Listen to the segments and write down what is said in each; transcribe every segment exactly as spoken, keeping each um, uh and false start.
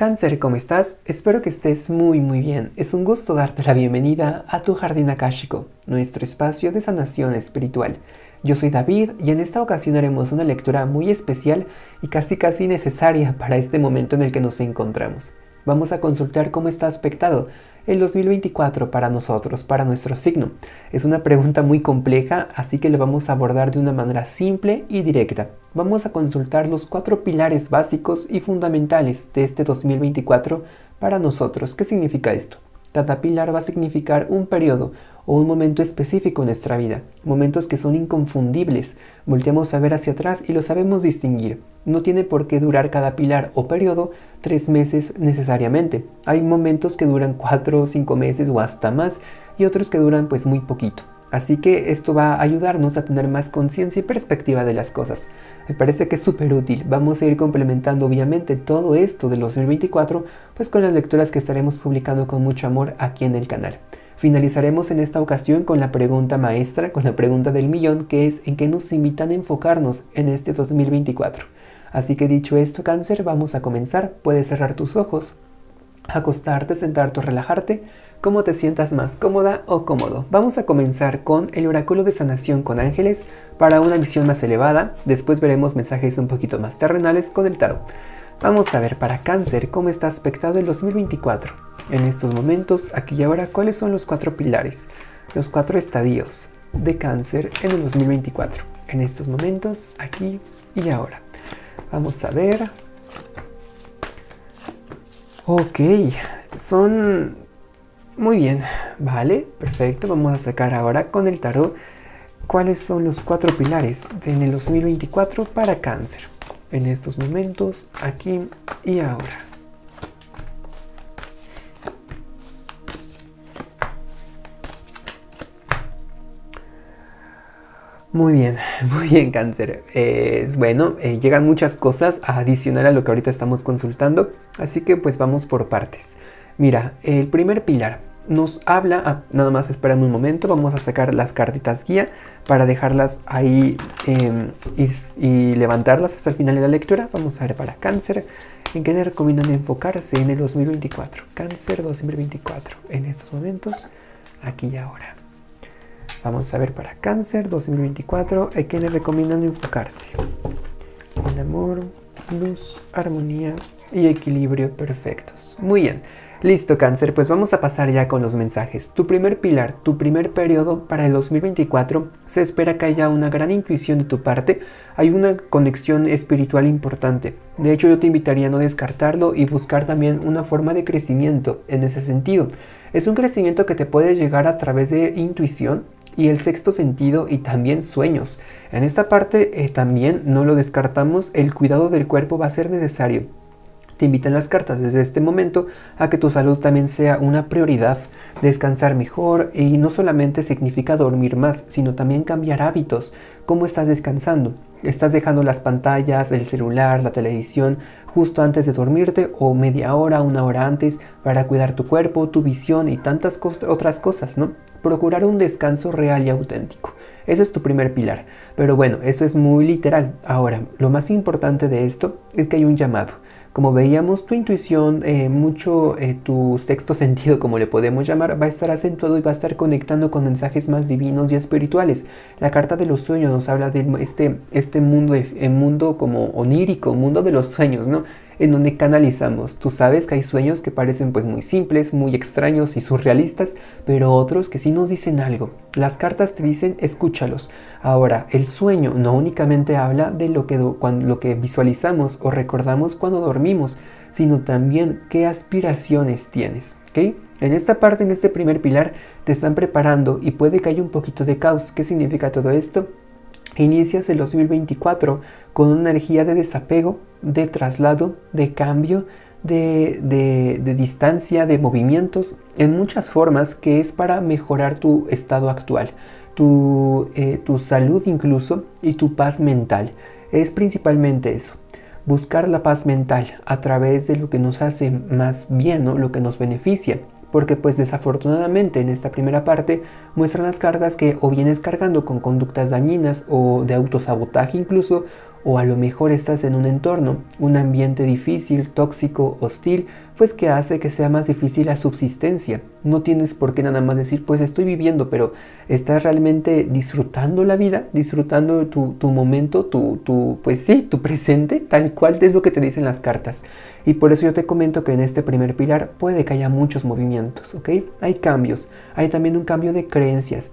Cáncer, ¿cómo estás? Espero que estés muy muy bien. Es un gusto darte la bienvenida a tu Jardín Akáshico, nuestro espacio de sanación espiritual. Yo soy David y en esta ocasión haremos una lectura muy especial y casi casi necesaria para este momento en el que nos encontramos. Vamos a consultar cómo está aspectado el dos mil veinticuatro para nosotros, para nuestro signo. Es una pregunta muy compleja, así que lo vamos a abordar de una manera simple y directa. Vamos a consultar los cuatro pilares básicos y fundamentales de este dos mil veinticuatro para nosotros. ¿Qué significa esto? Cada pilar va a significar un periodo o un momento específico en nuestra vida, momentos que son inconfundibles. Volteamos a ver hacia atrás y lo sabemos distinguir. No tiene por qué durar cada pilar o periodo tres meses necesariamente. Hay momentos que duran cuatro o cinco meses o hasta más y otros que duran pues muy poquito. Así que esto va a ayudarnos a tener más conciencia y perspectiva de las cosas. Me parece que es súper útil. Vamos a ir complementando obviamente todo esto del dos mil veinticuatro pues con las lecturas que estaremos publicando con mucho amor aquí en el canal. Finalizaremos en esta ocasión con la pregunta maestra, con la pregunta del millón, que es ¿en qué nos invitan a enfocarnos en este dos mil veinticuatro? Así que dicho esto, Cáncer, vamos a comenzar. Puedes cerrar tus ojos, acostarte, sentarte o relajarte, como te sientas más cómoda o cómodo. Vamos a comenzar con el oráculo de sanación con ángeles para una visión más elevada. Después veremos mensajes un poquito más terrenales con el tarot. Vamos a ver para Cáncer cómo está aspectado el dos mil veinticuatro. En estos momentos, aquí y ahora, ¿cuáles son los cuatro pilares, los cuatro estadios de Cáncer en el dos mil veinticuatro? En estos momentos, aquí y ahora. Vamos a ver. Ok, son... Muy bien, vale, perfecto. Vamos a sacar ahora con el tarot cuáles son los cuatro pilares de en el dos mil veinticuatro para Cáncer. En estos momentos, aquí y ahora. Muy bien, muy bien, Cáncer. Eh, bueno, eh, llegan muchas cosas a adicionar a lo que ahorita estamos consultando, así que pues vamos por partes. Mira, el primer pilar nos habla... Ah, nada más espérame un momento, vamos a sacar las cartitas guía para dejarlas ahí eh, y, y levantarlas hasta el final de la lectura. Vamos a ver para Cáncer, ¿en qué le recomiendan enfocarse en el dos mil veinticuatro? Cáncer dos mil veinticuatro, en estos momentos, aquí y ahora. Vamos a ver para Cáncer dos mil veinticuatro, ¿a qué le recomiendan enfocarse? En amor, luz, armonía y equilibrio perfectos. Muy bien. Listo, Cáncer, pues vamos a pasar ya con los mensajes. Tu primer pilar, tu primer periodo para el dos mil veinticuatro, se espera que haya una gran intuición de tu parte. Hay una conexión espiritual importante. De hecho, yo te invitaría a no descartarlo y buscar también una forma de crecimiento en ese sentido. Es un crecimiento que te puede llegar a través de intuición y el sexto sentido y también sueños. En esta parte eh, también no lo descartamos, el cuidado del cuerpo va a ser necesario. Te invitan las cartas desde este momento a que tu salud también sea una prioridad, descansar mejor, y no solamente significa dormir más, sino también cambiar hábitos. ¿Cómo estás descansando? ¿Estás dejando las pantallas, el celular, la televisión justo antes de dormirte o media hora, una hora antes para cuidar tu cuerpo, tu visión y tantas co- otras cosas, ¿no? Procurar un descanso real y auténtico. Ese es tu primer pilar. Pero bueno, eso es muy literal. Ahora, lo más importante de esto es que hay un llamado. Como veíamos, tu intuición, eh, mucho eh, tu sexto sentido, como le podemos llamar, va a estar acentuado y va a estar conectando con mensajes más divinos y espirituales. La carta de los sueños nos habla de este, este mundo, el mundo como onírico, mundo de los sueños, ¿no? En donde canalizamos. Tú sabes que hay sueños que parecen pues muy simples, muy extraños y surrealistas, pero otros que sí nos dicen algo. Las cartas te dicen, escúchalos. Ahora, el sueño no únicamente habla de lo que, cuando, lo que visualizamos o recordamos cuando dormimos, sino también qué aspiraciones tienes, ¿ok? En esta parte, en este primer pilar, te están preparando y puede que haya un poquito de caos. ¿Qué significa todo esto? Inicias el dos mil veinticuatro con una energía de desapego, de traslado, de cambio, de, de, de distancia, de movimientos, en muchas formas que es para mejorar tu estado actual, tu, eh, tu salud incluso y tu paz mental. Es principalmente eso, buscar la paz mental a través de lo que nos hace más bien, ¿no? Lo que nos beneficia. Porque pues desafortunadamente en esta primera parte muestran las cartas que o vienes cargando con conductas dañinas o de autosabotaje incluso, o a lo mejor estás en un entorno, un ambiente difícil, tóxico, hostil, pues que hace que sea más difícil la subsistencia. No tienes por qué nada más decir, pues estoy viviendo, pero ¿estás realmente disfrutando la vida? ¿Disfrutando tu, tu momento, tu, tu, pues sí, tu presente? Tal cual es lo que te dicen las cartas. Y por eso yo te comento que en este primer pilar puede que haya muchos movimientos, ¿ok? Hay cambios, hay también un cambio de creencias,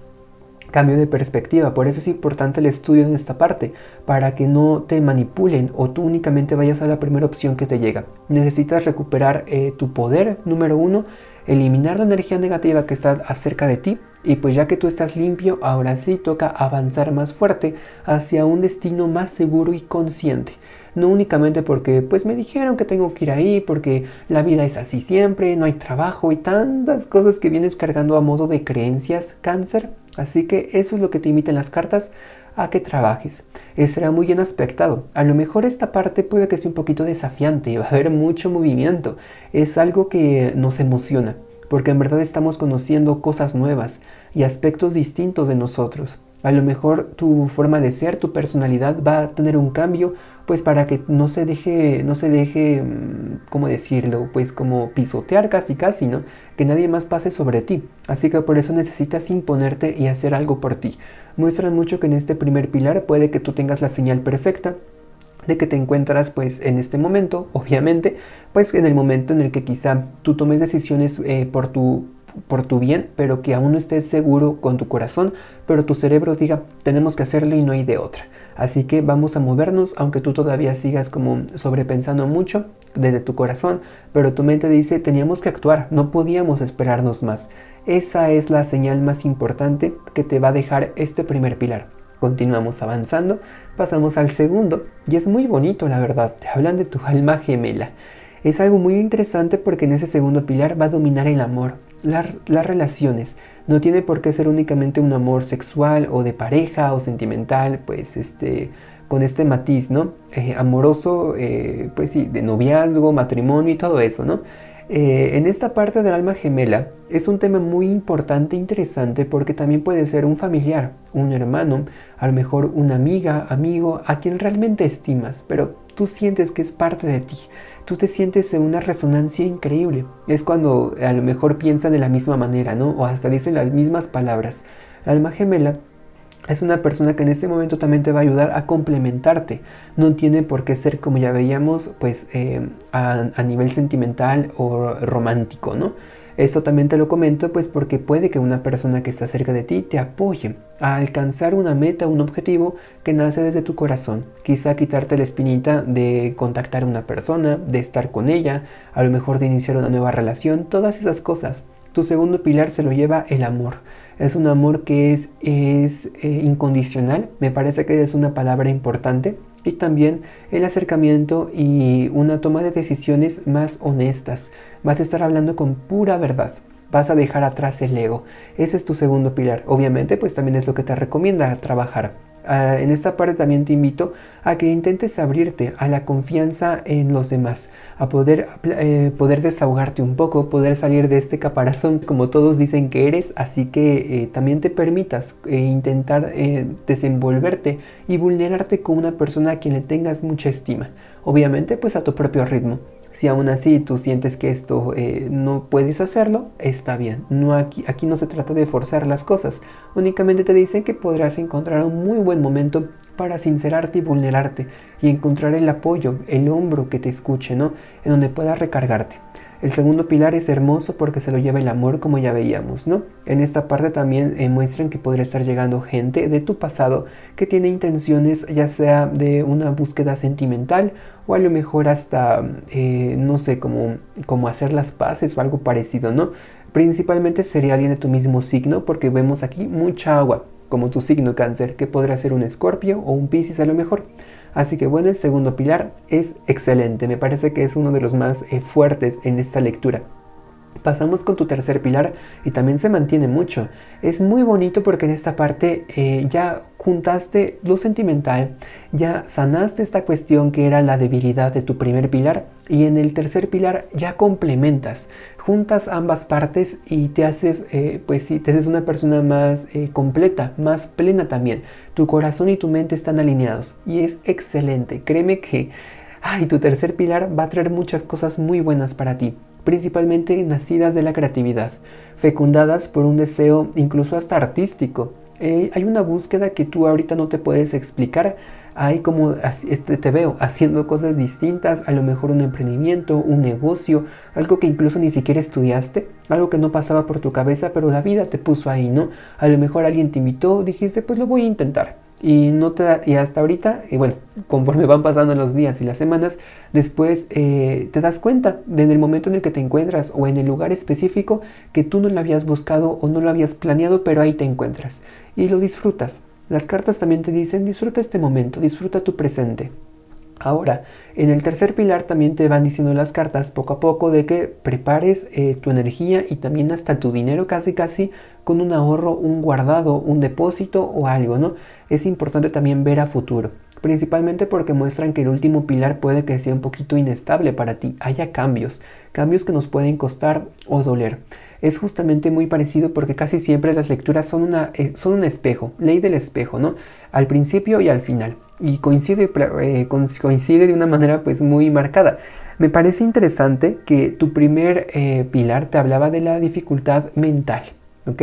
cambio de perspectiva, por eso es importante el estudio en esta parte, para que no te manipulen o tú únicamente vayas a la primera opción que te llega. Necesitas recuperar eh, tu poder, número uno, eliminar la energía negativa que está acerca de ti, y pues ya que tú estás limpio, ahora sí toca avanzar más fuerte hacia un destino más seguro y consciente. No únicamente porque pues me dijeron que tengo que ir ahí, porque la vida es así siempre, no hay trabajo y tantas cosas que vienes cargando a modo de creencias, Cáncer. Así que eso es lo que te invitan las cartas, a que trabajes. Estará muy bien aspectado. A lo mejor esta parte puede que sea un poquito desafiante, va a haber mucho movimiento. Es algo que nos emociona, porque en verdad estamos conociendo cosas nuevas y aspectos distintos de nosotros. A lo mejor tu forma de ser, tu personalidad va a tener un cambio, pues para que no se deje, no se deje, ¿cómo decirlo? Pues como pisotear casi casi, ¿no? Que nadie más pase sobre ti. Así que por eso necesitas imponerte y hacer algo por ti. Muestra mucho que en este primer pilar puede que tú tengas la señal perfecta de que te encuentras pues en este momento, obviamente, pues en el momento en el que quizá tú tomes decisiones eh, por tu... por tu bien, pero que aún no estés seguro con tu corazón, pero tu cerebro diga, tenemos que hacerlo y no hay de otra. Así que vamos a movernos, aunque tú todavía sigas como sobrepensando mucho desde tu corazón, pero tu mente dice, teníamos que actuar, no podíamos esperarnos más. Esa es la señal más importante que te va a dejar este primer pilar. Continuamos avanzando, pasamos al segundo, y es muy bonito la verdad, te hablan de tu alma gemela. Es algo muy interesante porque en ese segundo pilar va a dominar el amor. Las, las relaciones, no tiene por qué ser únicamente un amor sexual o de pareja o sentimental, pues este, con este matiz, ¿no? Eh, amoroso, eh, pues sí, de noviazgo, matrimonio y todo eso, ¿no? Eh, en esta parte del alma gemela es un tema muy importante e interesante porque también puede ser un familiar, un hermano, a lo mejor una amiga, amigo, a quien realmente estimas, pero tú sientes que es parte de ti. Tú te sientes en una resonancia increíble. Es cuando a lo mejor piensan de la misma manera, ¿no? O hasta dicen las mismas palabras. La alma gemela es una persona que en este momento también te va a ayudar a complementarte. No tiene por qué ser, como ya veíamos, pues eh, a, a nivel sentimental o romántico, ¿no? Esto también te lo comento pues porque puede que una persona que está cerca de ti te apoye a alcanzar una meta, un objetivo que nace desde tu corazón. Quizá quitarte la espinita de contactar a una persona, de estar con ella, a lo mejor de iniciar una nueva relación, todas esas cosas. Tu segundo pilar se lo lleva el amor. Es un amor que es, es eh, incondicional, me parece que es una palabra importante. Y también el acercamiento y una toma de decisiones más honestas. Vas a estar hablando con pura verdad. Vas a dejar atrás el ego. Ese es tu segundo pilar. Obviamente, pues también es lo que te recomienda trabajar. Uh, en esta parte también te invito a que intentes abrirte a la confianza en los demás, a poder, eh, poder desahogarte un poco, poder salir de este caparazón como todos dicen que eres, así que eh, también te permitas eh, intentar eh, desenvolverte y vulnerarte con una persona a quien le tengas mucha estima, obviamente pues a tu propio ritmo. Si aún así tú sientes que esto eh, no puedes hacerlo, está bien. No, aquí, aquí no se trata de forzar las cosas. Únicamente te dicen que podrás encontrar un muy buen momento para sincerarte y vulnerarte. Y encontrar el apoyo, el hombro que te escuche, ¿no? En donde puedas recargarte. El segundo pilar es hermoso porque se lo lleva el amor, como ya veíamos, ¿no? En esta parte también eh, muestran que podría estar llegando gente de tu pasado que tiene intenciones ya sea de una búsqueda sentimental o a lo mejor hasta, eh, no sé, como, como hacer las paces o algo parecido, ¿no? Principalmente sería alguien de tu mismo signo porque vemos aquí mucha agua, como tu signo Cáncer, que podría ser un Escorpio o un Piscis a lo mejor. Así que bueno, el segundo pilar es excelente, me parece que es uno de los más eh, fuertes en esta lectura. Pasamos con tu tercer pilar y también se mantiene mucho. Es muy bonito porque en esta parte eh, ya juntaste lo sentimental, ya sanaste esta cuestión que era la debilidad de tu primer pilar, y en el tercer pilar ya complementas, juntas ambas partes y te haces, eh, pues sí, te haces una persona más eh, completa, más plena también. Tu corazón y tu mente están alineados y es excelente. Créeme que ay, tu tercer pilar va a traer muchas cosas muy buenas para ti, principalmente nacidas de la creatividad, fecundadas por un deseo incluso hasta artístico. Eh, hay una búsqueda que tú ahorita no te puedes explicar. Hay como, este, te veo haciendo cosas distintas, a lo mejor un emprendimiento, un negocio, algo que incluso ni siquiera estudiaste, algo que no pasaba por tu cabeza, pero la vida te puso ahí, ¿no? A lo mejor alguien te invitó, dijiste, pues lo voy a intentar. Y, no te da, y hasta ahorita, y bueno, conforme van pasando los días y las semanas, después eh, te das cuenta de en el momento en el que te encuentras o en el lugar específico que tú no lo habías buscado o no lo habías planeado, pero ahí te encuentras y lo disfrutas. Las cartas también te dicen, disfruta este momento, disfruta tu presente. Ahora, en el tercer pilar también te van diciendo las cartas poco a poco de que prepares eh, tu energía y también hasta tu dinero casi casi con un ahorro, un guardado, un depósito o algo, ¿no? Es importante también ver a futuro, principalmente porque muestran que el último pilar puede que sea un poquito inestable para ti, haya cambios, cambios que nos pueden costar o doler. Es justamente muy parecido porque casi siempre las lecturas son, una, eh, son un espejo, ley del espejo, ¿no? Al principio y al final. Y coincide, eh, coincide de una manera pues muy marcada. Me parece interesante que tu primer eh, pilar te hablaba de la dificultad mental, ¿ok?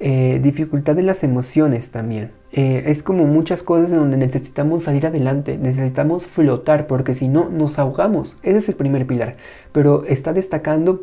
Eh, dificultad de las emociones también. Eh, es como muchas cosas en donde necesitamos salir adelante, necesitamos flotar porque si no nos ahogamos. Ese es el primer pilar, pero está destacando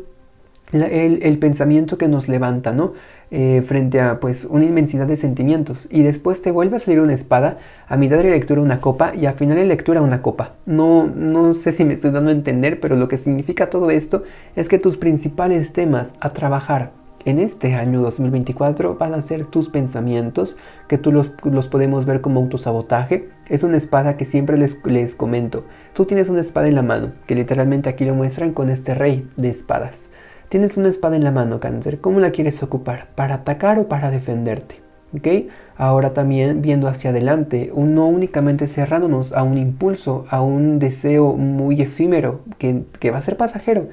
la, el, el pensamiento que nos levanta, ¿no? Eh, frente a pues una inmensidad de sentimientos, y después te vuelve a salir una espada, a mitad de la lectura una copa y al final de la lectura una copa. No, no sé si me estoy dando a entender, pero lo que significa todo esto es que tus principales temas a trabajar en este año dos mil veinticuatro van a ser tus pensamientos, que tú los, los podemos ver como autosabotaje. Es una espada que siempre les, les comento, tú tienes una espada en la mano, que literalmente aquí lo muestran con este rey de espadas. Tienes una espada en la mano, Cáncer. ¿Cómo la quieres ocupar? ¿Para atacar o para defenderte? ¿Ok? Ahora también viendo hacia adelante, no únicamente cerrándonos a un impulso, a un deseo muy efímero que, que va a ser pasajero.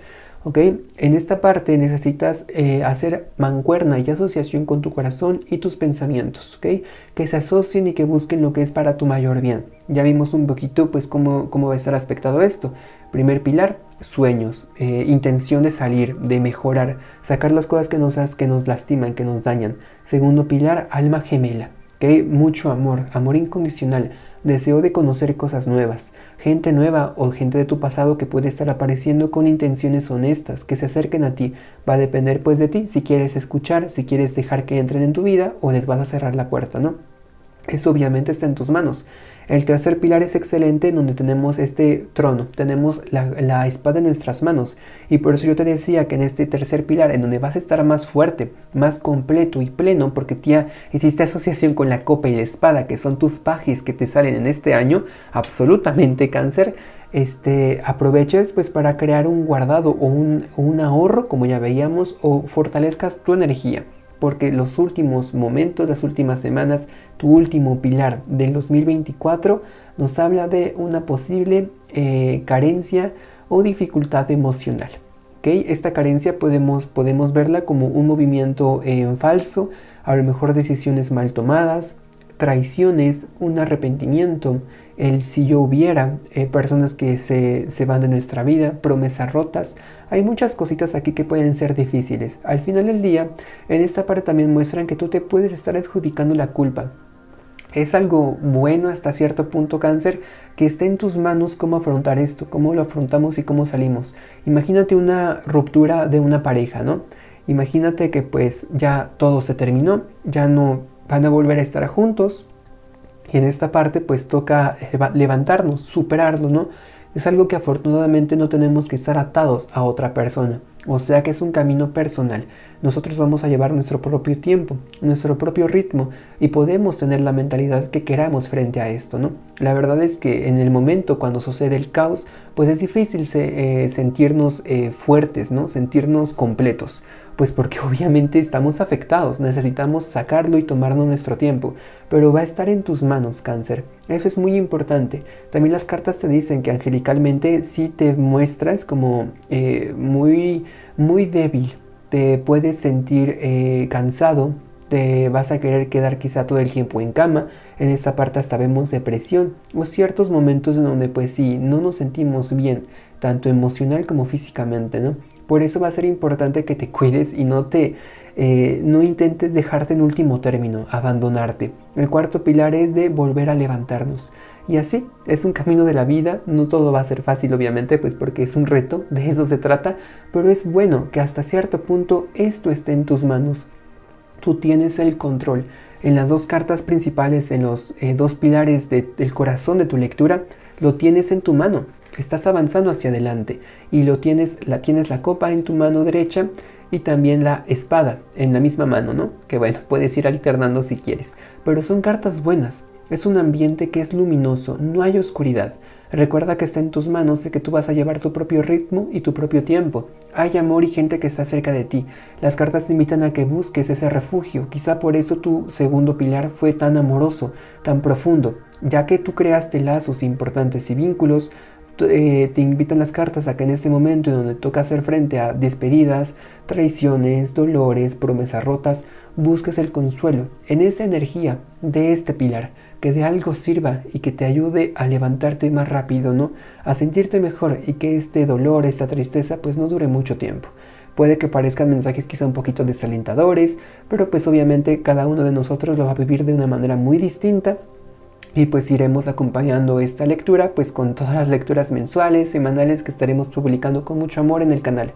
¿Ok? En esta parte necesitas eh, hacer mancuerna y asociación con tu corazón y tus pensamientos. ¿Ok? Que se asocien y que busquen lo que es para tu mayor bien. Ya vimos un poquito pues cómo, cómo va a estar aspectado esto. Primer pilar. Sueños, eh, intención de salir, de mejorar, sacar las cosas que nos, que nos lastiman, que nos dañan. Segundo pilar, alma gemela, ¿okay? Mucho amor, amor incondicional, deseo de conocer cosas nuevas, gente nueva o gente de tu pasado que puede estar apareciendo con intenciones honestas, que se acerquen a ti. Va a depender pues de ti, si quieres escuchar, si quieres dejar que entren en tu vida o les vas a cerrar la puerta, ¿no? Eso obviamente está en tus manos. El tercer pilar es excelente, en donde tenemos este trono, tenemos la, la espada en nuestras manos, y por eso yo te decía que en este tercer pilar, en donde vas a estar más fuerte, más completo y pleno, porque ya hiciste asociación con la copa y la espada, que son tus pajes que te salen en este año, absolutamente Cáncer, este, aproveches pues para crear un guardado o un, un ahorro, como ya veíamos, o fortalezcas tu energía. Porque los últimos momentos, las últimas semanas, tu último pilar del dos mil veinticuatro nos habla de una posible eh, carencia o dificultad emocional. ¿Okay? Esta carencia podemos, podemos verla como un movimiento eh, en falso, a lo mejor decisiones mal tomadas, traiciones, un arrepentimiento, el si yo hubiera, eh, personas que se, se van de nuestra vida, promesas rotas. Hay muchas cositas aquí que pueden ser difíciles. Al final del día, en esta parte también muestran que tú te puedes estar adjudicando la culpa. Es algo bueno hasta cierto punto, Cáncer, que esté en tus manos cómo afrontar esto, cómo lo afrontamos y cómo salimos. Imagínate una ruptura de una pareja, ¿no? Imagínate que pues ya todo se terminó, ya no van a volver a estar juntos. Y en esta parte pues toca levantarnos, superarlo, ¿no? Es algo que afortunadamente no tenemos que estar atados a otra persona, o sea que es un camino personal. Nosotros vamos a llevar nuestro propio tiempo, nuestro propio ritmo, y podemos tener la mentalidad que queramos frente a esto, ¿no? La verdad es que en el momento cuando sucede el caos, pues es difícil se, eh, sentirnos eh, fuertes, ¿no? Sentirnos completos, pues porque obviamente estamos afectados, necesitamos sacarlo y tomarnos nuestro tiempo, pero va a estar en tus manos, Cáncer. Eso es muy importante. También las cartas te dicen que angelicalmente sí te muestras como eh, muy, muy débil, te puedes sentir eh, cansado, te vas a querer quedar quizá todo el tiempo en cama. En esta parte hasta vemos depresión o ciertos momentos en donde pues sí, no nos sentimos bien, tanto emocional como físicamente, ¿no? Por eso va a ser importante que te cuides y no te eh, no intentes dejarte en último término, abandonarte. El cuarto pilar es de volver a levantarnos. Y así, es un camino de la vida, no todo va a ser fácil obviamente, pues porque es un reto, de eso se trata, pero es bueno que hasta cierto punto esto esté en tus manos. Tú tienes el control. En las dos cartas principales, en los eh, dos pilares de, del corazón de tu lectura, lo tienes en tu mano. Estás avanzando hacia adelante y lo tienes, la, tienes la copa en tu mano derecha y también la espada en la misma mano, ¿no? Que bueno, puedes ir alternando si quieres. Pero son cartas buenas. Es un ambiente que es luminoso, no hay oscuridad. Recuerda que está en tus manos y que tú vas a llevar tu propio ritmo y tu propio tiempo. Hay amor y gente que está cerca de ti. Las cartas te invitan a que busques ese refugio. Quizá por eso tu segundo pilar fue tan amoroso, tan profundo, ya que tú creaste lazos importantes y vínculos. Eh, te invitan las cartas a que en este momento en donde toca hacer frente a despedidas, traiciones, dolores, promesas rotas, busques el consuelo en esa energía de este pilar, que de algo sirva y que te ayude a levantarte más rápido, ¿no? A sentirte mejor y que este dolor, esta tristeza, pues no dure mucho tiempo. Puede que parezcan mensajes quizá un poquito desalentadores, pero pues obviamente cada uno de nosotros lo va a vivir de una manera muy distinta. Y pues iremos acompañando esta lectura pues con todas las lecturas mensuales, semanales que estaremos publicando con mucho amor en el canal.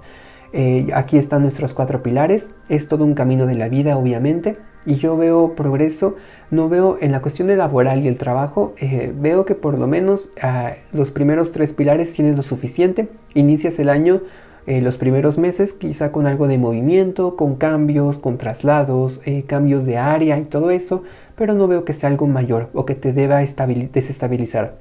Eh, aquí están nuestros cuatro pilares, es todo un camino de la vida obviamente, y yo veo progreso, no veo en la cuestión de laboral y el trabajo, eh, veo que por lo menos eh, los primeros tres pilares tienen lo suficiente, inicias el año, eh, los primeros meses quizá con algo de movimiento, con cambios, con traslados, eh, cambios de área y todo eso, pero no veo que sea algo mayor o que te deba desestabilizar.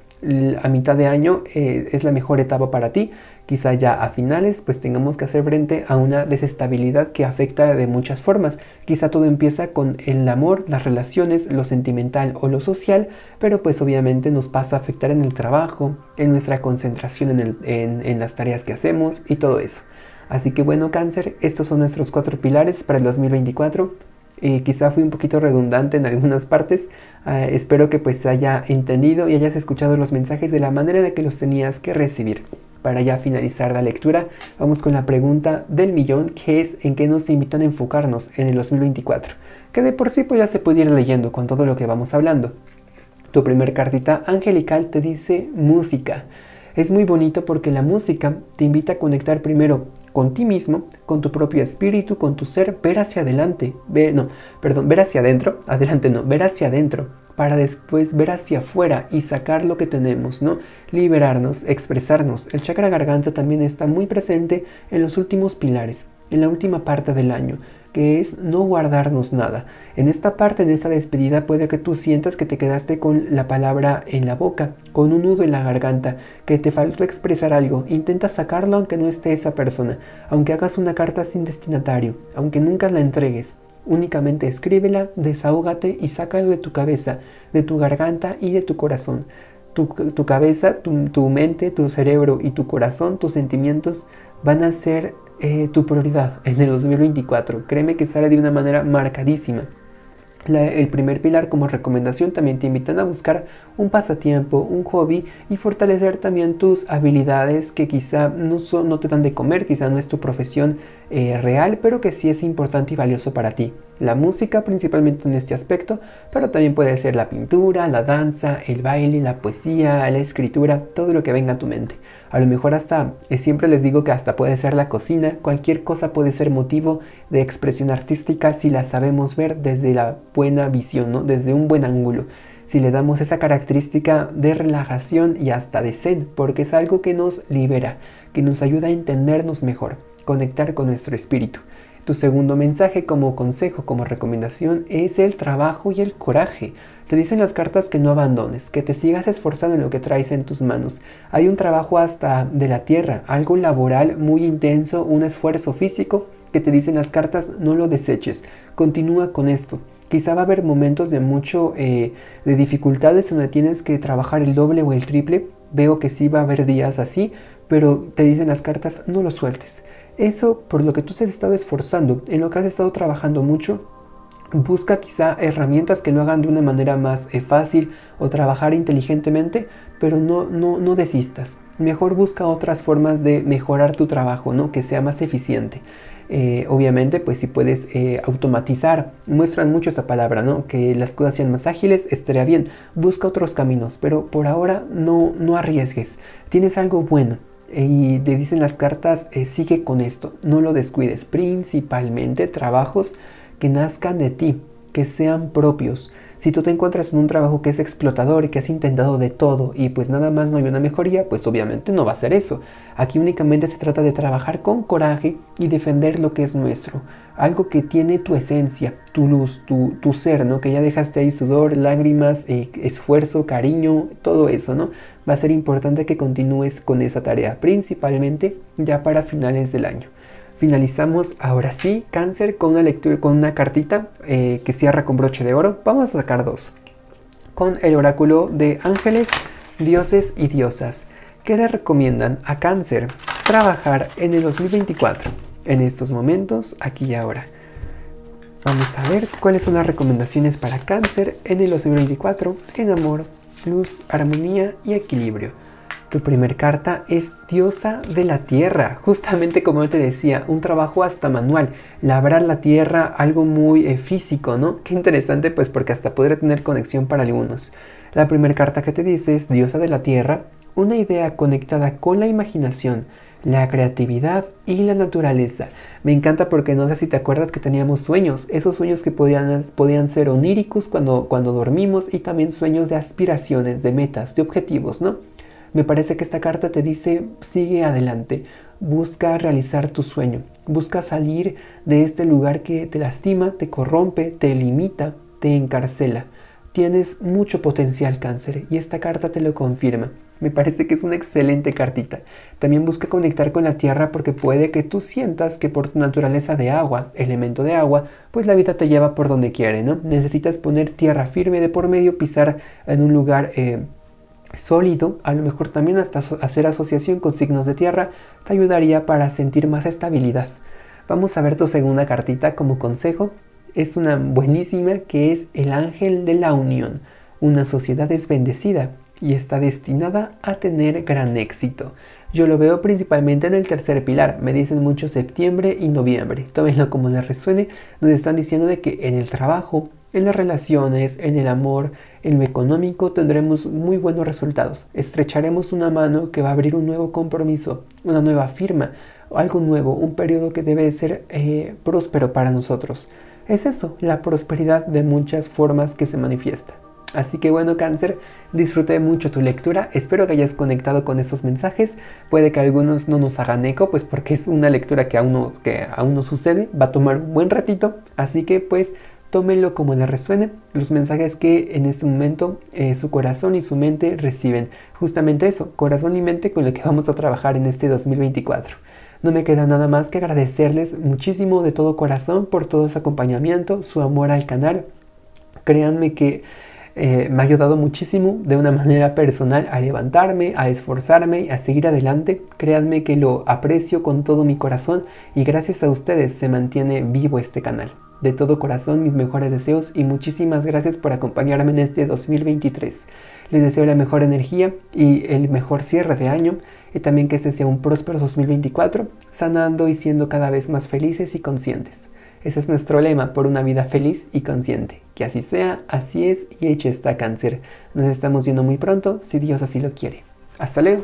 A mitad de año eh, es la mejor etapa para ti, quizá ya a finales pues tengamos que hacer frente a una desestabilidad que afecta de muchas formas. Quizá todo empieza con el amor, las relaciones, lo sentimental o lo social, pero pues obviamente nos pasa a afectar en el trabajo, en nuestra concentración en, el, en, en las tareas que hacemos y todo eso. Así que bueno, Cáncer, estos son nuestros cuatro pilares para el dos mil veinticuatro. Eh, quizá fui un poquito redundante en algunas partes, eh, espero que pues se haya entendido y hayas escuchado los mensajes de la manera de que los tenías que recibir. Para ya finalizar la lectura, vamos con la pregunta del millón, que es en qué nos invitan a enfocarnos en el dos mil veinticuatro, que de por sí pues ya se puede ir leyendo con todo lo que vamos hablando. Tu primer cartita angelical te dice música. Es muy bonito porque la música te invita a conectar primero con ti mismo, con tu propio espíritu, con tu ser, ver hacia adelante, ver, no, perdón, ver hacia adentro, adelante no, ver hacia adentro, para después ver hacia afuera y sacar lo que tenemos, ¿no? Liberarnos, expresarnos. El chakra garganta también está muy presente en los últimos pilares, en la última parte del año, que es no guardarnos nada. En esta parte, en esta despedida, puede que tú sientas que te quedaste con la palabra en la boca, con un nudo en la garganta, que te faltó expresar algo. Intenta sacarlo aunque no esté esa persona, aunque hagas una carta sin destinatario, aunque nunca la entregues. Únicamente escríbela, desahógate y sácalo de tu cabeza, de tu garganta y de tu corazón. Tu, tu cabeza, tu, tu mente, tu cerebro y tu corazón, tus sentimientos van a ser Eh, tu prioridad en el dos mil veinticuatro. Créeme que sale de una manera marcadísima. La, el primer pilar como recomendación también te invitan a buscar un pasatiempo, un hobby y fortalecer también tus habilidades que quizá no, son, no te dan de comer, quizá no es tu profesión eh, real, pero que sí es importante y valioso para ti. La música principalmente en este aspecto, pero también puede ser la pintura, la danza, el baile, la poesía, la escritura, todo lo que venga a tu mente. A lo mejor hasta, eh, siempre les digo que hasta puede ser la cocina, cualquier cosa puede ser motivo de expresión artística si la sabemos ver desde la buena visión, ¿no? Desde un buen ángulo. Si le damos esa característica de relajación y hasta de zen, porque es algo que nos libera, que nos ayuda a entendernos mejor, conectar con nuestro espíritu. Tu segundo mensaje como consejo, como recomendación, es el trabajo y el coraje. Te dicen las cartas que no abandones, que te sigas esforzando en lo que traes en tus manos. Hay un trabajo hasta de la tierra, algo laboral muy intenso, un esfuerzo físico que te dicen las cartas, no lo deseches, continúa con esto. Quizá va a haber momentos de mucho, eh, de dificultades donde tienes que trabajar el doble o el triple. Veo que sí va a haber días así, pero te dicen las cartas, no lo sueltes. Eso por lo que tú te has estado esforzando, en lo que has estado trabajando mucho, busca quizá herramientas que lo hagan de una manera más eh, fácil o trabajar inteligentemente, pero no, no, no desistas. Mejor busca otras formas de mejorar tu trabajo, ¿no? Que sea más eficiente. Eh, obviamente, pues si puedes eh, automatizar, muestran mucho esa palabra, ¿no? Que las cosas sean más ágiles, estaría bien. Busca otros caminos, pero por ahora no, no arriesgues. Tienes algo bueno eh, y te dicen las cartas, eh, sigue con esto, no lo descuides. Principalmente trabajos que nazcan de ti, que sean propios. Si tú te encuentras en un trabajo que es explotador y que has intentado de todo y pues nada más no hay una mejoría, pues obviamente no va a ser eso. Aquí únicamente se trata de trabajar con coraje y defender lo que es nuestro. Algo que tiene tu esencia, tu luz, tu, tu ser, ¿no? Que ya dejaste ahí sudor, lágrimas, eh, esfuerzo, cariño, todo eso, ¿no? Va a ser importante que continúes con esa tarea, principalmente ya para finales del año. Finalizamos ahora sí, Cáncer, con una lectura, con una cartita eh, que cierra con broche de oro. Vamos a sacar dos. Con el oráculo de ángeles, dioses y diosas. ¿Qué le recomiendan a Cáncer trabajar en el dos mil veinticuatro? En estos momentos, aquí y ahora. Vamos a ver cuáles son las recomendaciones para Cáncer en el dos mil veinticuatro en amor, luz, armonía y equilibrio. Tu primer carta es diosa de la tierra, justamente como te decía, un trabajo hasta manual, labrar la tierra, algo muy eh, físico, ¿no? Qué interesante, pues porque hasta podría tener conexión para algunos. La primera carta que te dice es diosa de la tierra, una idea conectada con la imaginación, la creatividad y la naturaleza. Me encanta porque no sé si te acuerdas que teníamos sueños, esos sueños que podían, podían ser oníricos cuando, cuando dormimos y también sueños de aspiraciones, de metas, de objetivos, ¿no? Me parece que esta carta te dice, sigue adelante, busca realizar tu sueño, busca salir de este lugar que te lastima, te corrompe, te limita, te encarcela. Tienes mucho potencial, Cáncer, y esta carta te lo confirma. Me parece que es una excelente cartita. También busca conectar con la tierra porque puede que tú sientas que por tu naturaleza de agua, elemento de agua, pues la vida te lleva por donde quiere, ¿no? Necesitas poner tierra firme de por medio, pisar en un lugar Eh, sólido, a lo mejor también hasta hacer asociación con signos de tierra te ayudaría para sentir más estabilidad. Vamos a ver tu segunda cartita como consejo, es una buenísima que es el ángel de la unión. Una sociedad es bendecida y está destinada a tener gran éxito. Yo lo veo principalmente en el tercer pilar, me dicen mucho septiembre y noviembre, tómenlo como les resuene, nos están diciendo de que en el trabajo, en las relaciones, en el amor, en lo económico tendremos muy buenos resultados. Estrecharemos una mano que va a abrir un nuevo compromiso, una nueva firma, algo nuevo, un periodo que debe ser eh, próspero para nosotros. Es eso, la prosperidad de muchas formas que se manifiesta. Así que bueno, Cáncer, disfruté mucho tu lectura, espero que hayas conectado con estos mensajes, puede que algunos no nos hagan eco, pues porque es una lectura que aún no, que aún no sucede, va a tomar un buen ratito, así que pues tómenlo como les resuene, los mensajes que en este momento eh, su corazón y su mente reciben. Justamente eso, corazón y mente con lo que vamos a trabajar en este dos mil veinticuatro. No me queda nada más que agradecerles muchísimo de todo corazón por todo su acompañamiento, su amor al canal. Créanme que eh, me ha ayudado muchísimo de una manera personal a levantarme, a esforzarme, a seguir adelante. Créanme que lo aprecio con todo mi corazón y gracias a ustedes se mantiene vivo este canal. De todo corazón, mis mejores deseos y muchísimas gracias por acompañarme en este dos mil veintitrés. Les deseo la mejor energía y el mejor cierre de año. Y también que este sea un próspero dos mil veinticuatro, sanando y siendo cada vez más felices y conscientes. Ese es nuestro lema, por una vida feliz y consciente. Que así sea, así es y hecho está, Cáncer. Nos estamos viendo muy pronto, si Dios así lo quiere. ¡Hasta luego!